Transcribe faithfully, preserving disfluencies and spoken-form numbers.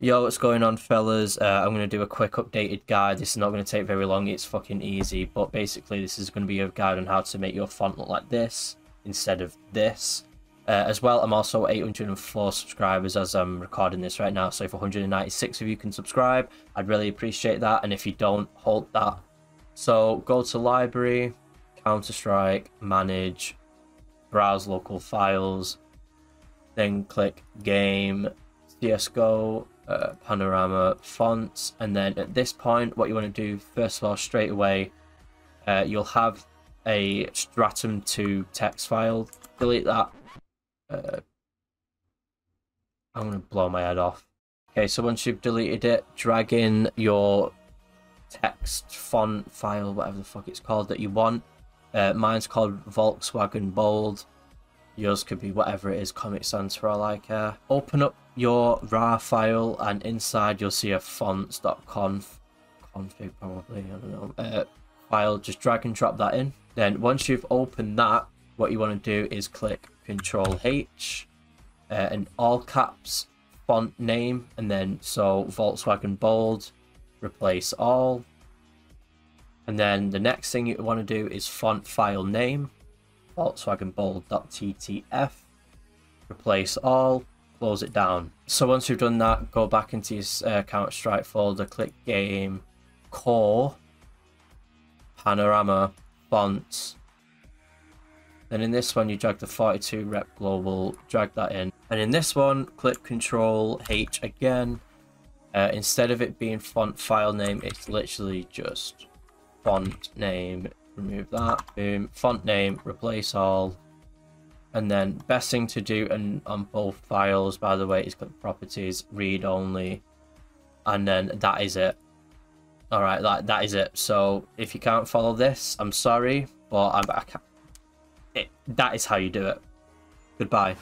Yo, what's going on, fellas? Uh, I'm going to do a quick updated guide. This is not going to take very long. It's fucking easy. But basically, this is going to be a guide on how to make your font look like this instead of this. Uh, as well, I'm also eight hundred four subscribers as I'm recording this right now. So if one hundred ninety-six of you can subscribe, I'd really appreciate that. And if you don't, hold that. So go to Library, Counter-Strike, Manage, Browse Local Files. Then click Game, C S G O. Uh, Panorama fonts, and then at this point what you want to do first of all straight away, uh, you'll have a Stratum two text file. Delete that. uh, I'm gonna blow my head off. Okay, so once you've deleted it, drag in your text font file, whatever the fuck it's called, that you want. Uh, mine's called Volkswagen Bold. Yours could be whatever it is, Comic Sans for all I care. Open up your R A R file, and inside you'll see a fonts dot conf, config probably, I don't know, uh, file. Just drag and drop that in. Then once you've opened that, what you want to do is click Control H, uh, and all caps, font name, and then so Volkswagen Bold, replace all. And then the next thing you want to do is font file name. Volkswagen Bold.ttf, replace all, close it down. So once you've done that, go back into your uh, Counter-Strike folder, click Game, Core, Panorama, Fonts. Then in this one, you drag the forty-two rep global, drag that in. And in this one, click Control H again. Uh, instead of it being font file name, it's literally just font name. Remove that, boom, font name, replace all. And then best thing to do and on both files, by the way, is click Properties, Read Only, and then that is it. All right, that, that is it. So if you can't follow this, I'm sorry, but I'm, I can't. It, that is how you do it. Goodbye.